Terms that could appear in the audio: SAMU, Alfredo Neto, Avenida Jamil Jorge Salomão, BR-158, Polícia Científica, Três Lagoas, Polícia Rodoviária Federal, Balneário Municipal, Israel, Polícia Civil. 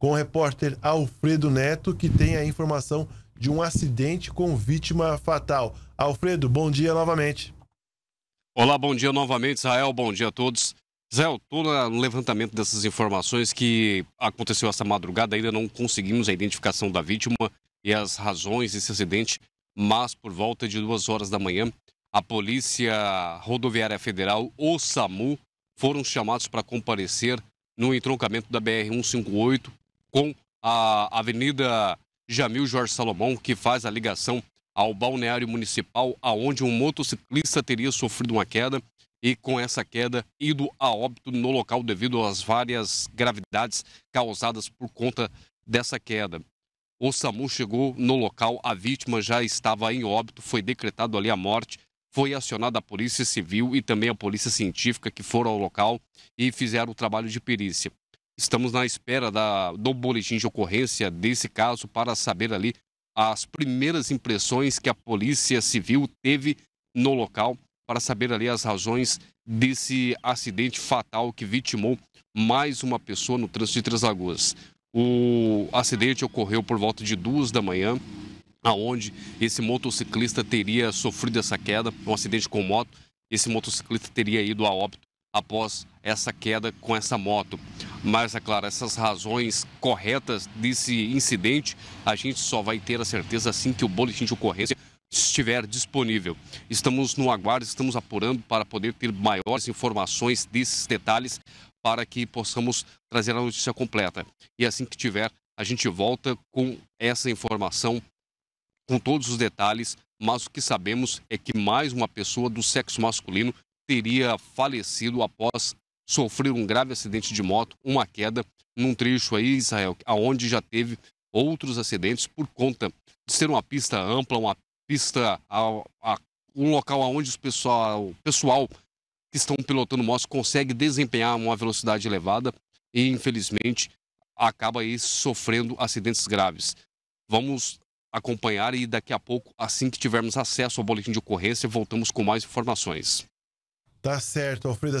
com o repórter Alfredo Neto, que tem a informação de um acidente com vítima fatal. Alfredo, bom dia novamente. Olá, bom dia novamente, Israel. Bom dia a todos. Zé, eu estou no levantamento dessas informações que aconteceu essa madrugada. Ainda não conseguimos a identificação da vítima e as razões desse acidente, mas por volta de 2h da manhã, a Polícia Rodoviária Federal, o SAMU, foram chamados para comparecer no entroncamento da BR-158 com a Avenida Jamil Jorge Salomão, que faz a ligação ao Balneário Municipal, aonde um motociclista teria sofrido uma queda e, com essa queda, ido a óbito no local devido às várias gravidades causadas por conta dessa queda. O SAMU chegou no local, a vítima já estava em óbito, foi decretado ali a morte, foi acionada a Polícia Civil e também a Polícia Científica, que foram ao local e fizeram o trabalho de perícia. Estamos na espera do boletim de ocorrência desse caso para saber ali as primeiras impressões que a Polícia Civil teve no local, para saber ali as razões desse acidente fatal que vitimou mais uma pessoa no trânsito de Três Lagoas. O acidente ocorreu por volta de 2h da manhã, aonde esse motociclista teria sofrido essa queda, um acidente com moto. Esse motociclista teria ido a óbito após essa queda com essa moto. Mas, é claro, essas razões corretas desse incidente, a gente só vai ter a certeza assim que o boletim de ocorrência estiver disponível. Estamos no aguardo, estamos apurando para poder ter maiores informações desses detalhes para que possamos trazer a notícia completa. E assim que tiver, a gente volta com essa informação, com todos os detalhes, mas o que sabemos é que mais uma pessoa do sexo masculino teria falecido após sofrer um grave acidente de moto, uma queda, num trecho aí, Israel, aonde já teve outros acidentes por conta de ser uma pista ampla, uma pista, um local onde o pessoal que estão pilotando motos consegue desempenhar uma velocidade elevada e, infelizmente, acaba aí sofrendo acidentes graves. Vamos acompanhar e daqui a pouco, assim que tivermos acesso ao boletim de ocorrência, voltamos com mais informações. Tá certo, Alfredo.